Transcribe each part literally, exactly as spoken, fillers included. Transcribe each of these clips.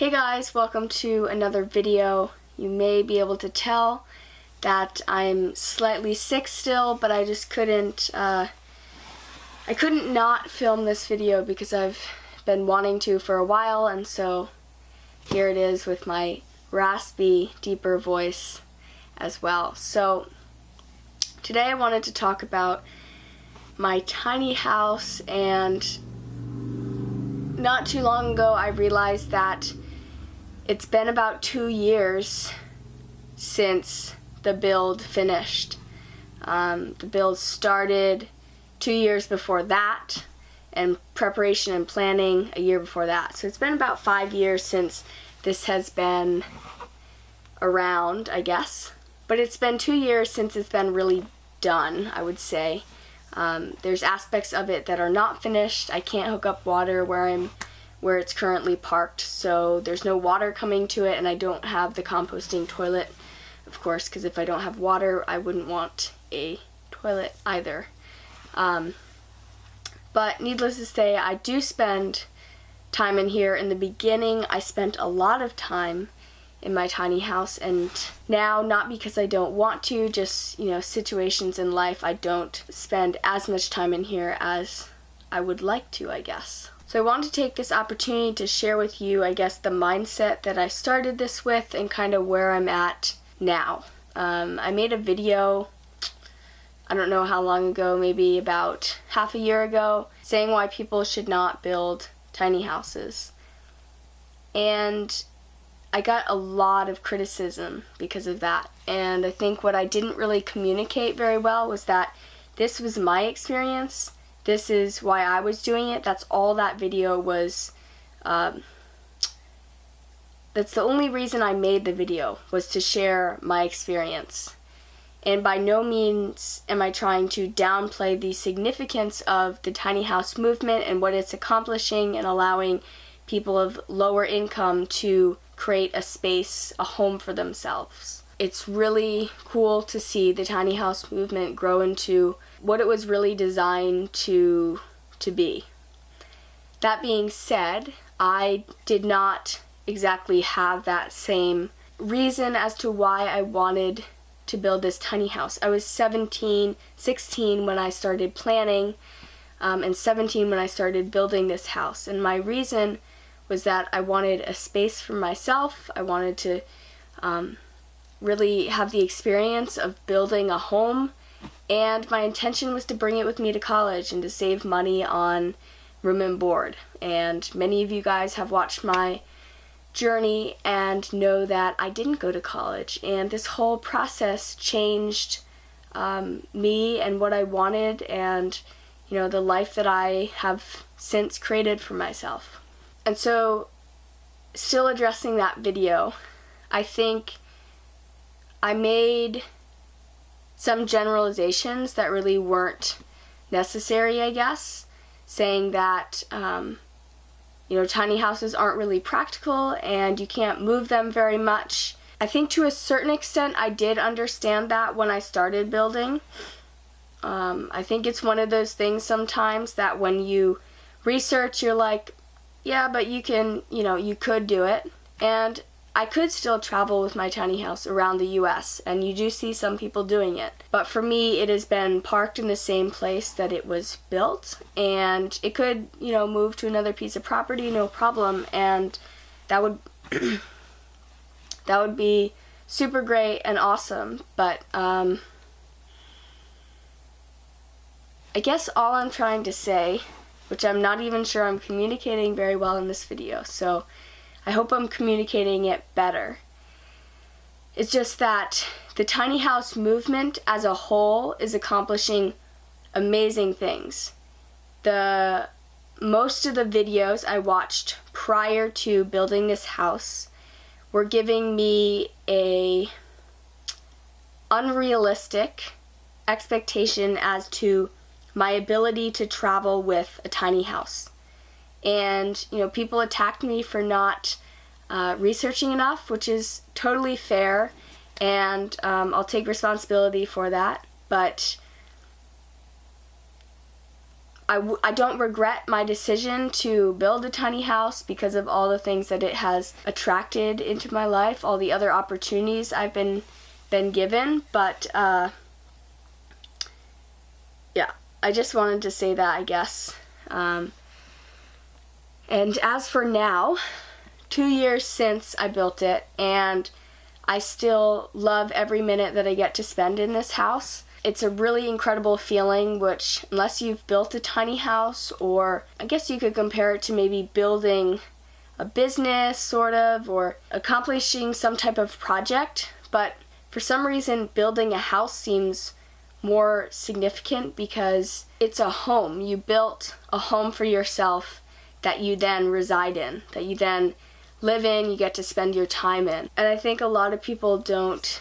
Hey guys, welcome to another video. You may be able to tell that I'm slightly sick still, but I just couldn't, uh, I couldn't not film this video because I've been wanting to for a while, and so here it is with my raspy, deeper voice as well. So today I wanted to talk about my tiny house, and not too long ago I realized that it's been about two years since the build finished. Um, the build started two years before that, and preparation and planning a year before that. So it's been about five years since this has been around, I guess. But it's been two years since it's been really done, I would say. Um, there's aspects of it that are not finished. I can't hook up water where I'm where it's currently parked, so there's no water coming to it, and I don't have the composting toilet, of course, because if I don't have water, I wouldn't want a toilet either. Um, but needless to say, I do spend time in here. In the beginning, I spent a lot of time in my tiny house, and now, not because I don't want to, just, you know, situations in life, I don't spend as much time in here as I would like to, I guess. So I wanted to take this opportunity to share with you, I guess, the mindset that I started this with and kind of where I'm at now. Um, I made a video, I don't know how long ago, maybe about half a year ago, saying why people should not build tiny houses. And I got a lot of criticism because of that. And I think what I didn't really communicate very well was that this was my experience. This is why I was doing it. That's all that video was. Um, that's the only reason I made the video, was to share my experience. And by no means am I trying to downplay the significance of the tiny house movement and what it's accomplishing and allowing people of lower income to create a space, a home for themselves. It's really cool to see the tiny house movement grow into what it was really designed to to be. That being said, I did not exactly have that same reason as to why I wanted to build this tiny house. I was seventeen, sixteen when I started planning, um, and seventeen when I started building this house. And my reason was that I wanted a space for myself. I wanted to um, really have the experience of building a home, and my intention was to bring it with me to college and to save money on room and board. And many of you guys have watched my journey and know that I didn't go to college, and this whole process changed um, me and what I wanted, and, you know, the life that I have since created for myself. And so, still addressing that video, I think I made some generalizations that really weren't necessary, I guess, saying that, um, you know, tiny houses aren't really practical and you can't move them very much. I think to a certain extent I did understand that when I started building. Um, I think it's one of those things sometimes that when you research, you're like, yeah, but you can, you know, you could do it. And I could still travel with my tiny house around the U S, and you do see some people doing it. But for me, it has been parked in the same place that it was built, and it could, you know, move to another piece of property, no problem, and that would that would be super great and awesome. But um, I guess all I'm trying to say, which I'm not even sure I'm communicating very well in this video, so I hope I'm communicating it better. It's just that the tiny house movement as a whole is accomplishing amazing things. The most of the videos I watched prior to building this house were giving me a unrealistic expectation as to my ability to travel with a tiny house. And, you know, people attacked me for not uh, researching enough, which is totally fair, and um, I'll take responsibility for that. But I, w I don't regret my decision to build a tiny house because of all the things that it has attracted into my life, all the other opportunities I've been been given, but uh, yeah, I just wanted to say that, I guess. Um, and as for now, two years since I built it, and I still love every minute that I get to spend in this house. It's a really incredible feeling, which, unless you've built a tiny house, or I guess you could compare it to maybe building a business, sort of, or accomplishing some type of project, but for some reason building a house seems more significant because it's a home. You built a home for yourself that you then reside in, that you then live in, you get to spend your time in. And I think a lot of people don't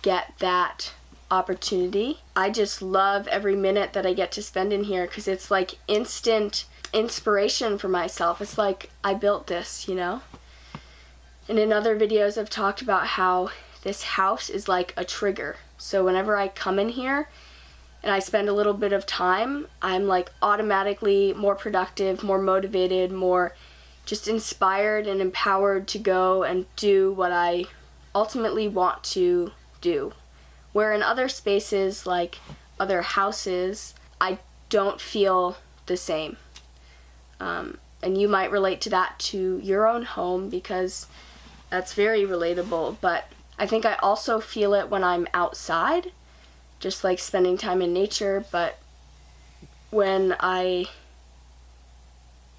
get that opportunity. I just love every minute that I get to spend in here because it's like instant inspiration for myself. It's like I built this, you know? And in other videos I've talked about how this house is like a trigger. So whenever I come in here and I spend a little bit of time, I'm like automatically more productive, more motivated, more just inspired and empowered to go and do what I ultimately want to do. Where in other spaces, like other houses, I don't feel the same. Um, and you might relate to that to your own home because that's very relatable. But I think I also feel it when I'm outside, just like spending time in nature. But when I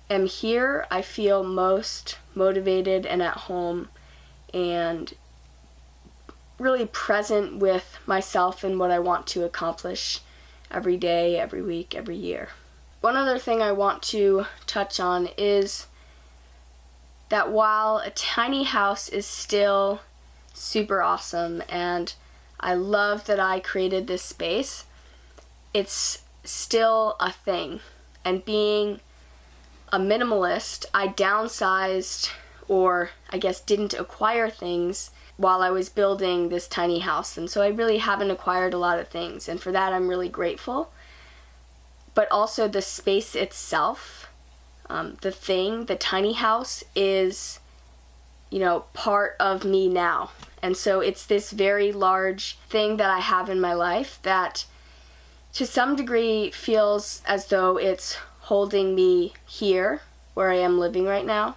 am here, I feel most motivated and at home and really present with myself and what I want to accomplish every day, every week, every year. One other thing I want to touch on is that while a tiny house is still super awesome and I love that I created this space, it's still a thing. And being a minimalist, I downsized, or I guess didn't acquire things while I was building this tiny house, and so I really haven't acquired a lot of things, and for that I'm really grateful. But also the space itself, um, the thing, the tiny house, is, you know, part of me now, and so it's this very large thing that I have in my life that to some degree feels as though it's holding me here where I am living right now.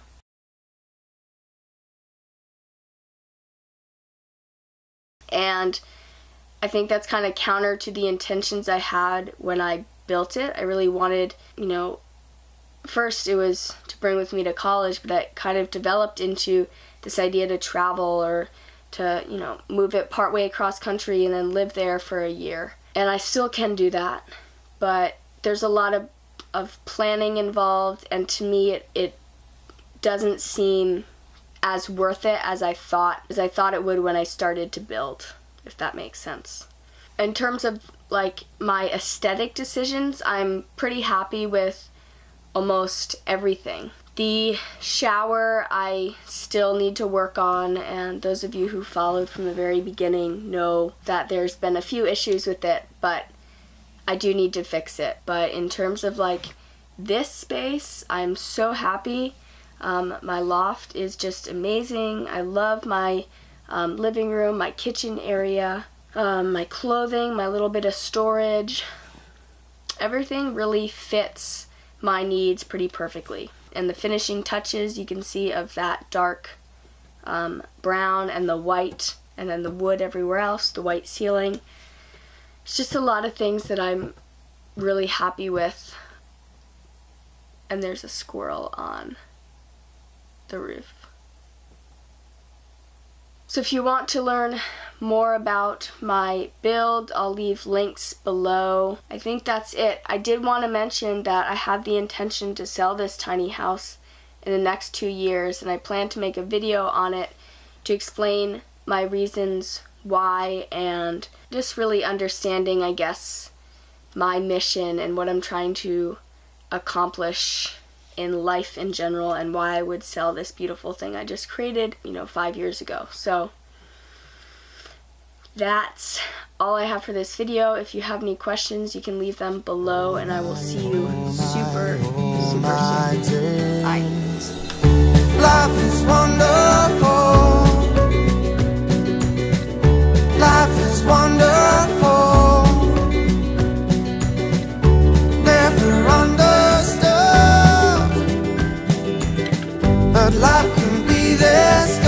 And I think that's kind of counter to the intentions I had when I built it. I really wanted, you know, first it was to bring with me to college, but it kind of developed into this idea to travel or to, you know, move it partway across country and then live there for a year. And I still can do that, but there's a lot of, of planning involved, and to me it, it doesn't seem as worth it as I thought as I thought it would when I started to build, if that makes sense. In terms of like my aesthetic decisions, I'm pretty happy with almost everything. The shower I still need to work on, and those of you who followed from the very beginning know that there's been a few issues with it, but I do need to fix it. But in terms of like this space, I'm so happy. Um, my loft is just amazing. I love my um, living room, my kitchen area, um, my clothing, my little bit of storage. Everything really fits my needs pretty perfectly. And the finishing touches you can see of that dark um, brown and the white, and then the wood everywhere else, the white ceiling. It's just a lot of things that I'm really happy with. And there's a squirrel on the roof. So if you want to learn more about my build, I'll leave links below. I think that's it. I did want to mention that I have the intention to sell this tiny house in the next two years, and I plan to make a video on it to explain my reasons why and just really understanding, I guess, my mission and what I'm trying to accomplish in life in general, and why I would sell this beautiful thing I just created, you know, five years ago. So that's all I have for this video. If you have any questions, you can leave them below, and I will see you super, super soon. Bye. Life is wonderful. Life is wonderful. Never understood, but life can be this.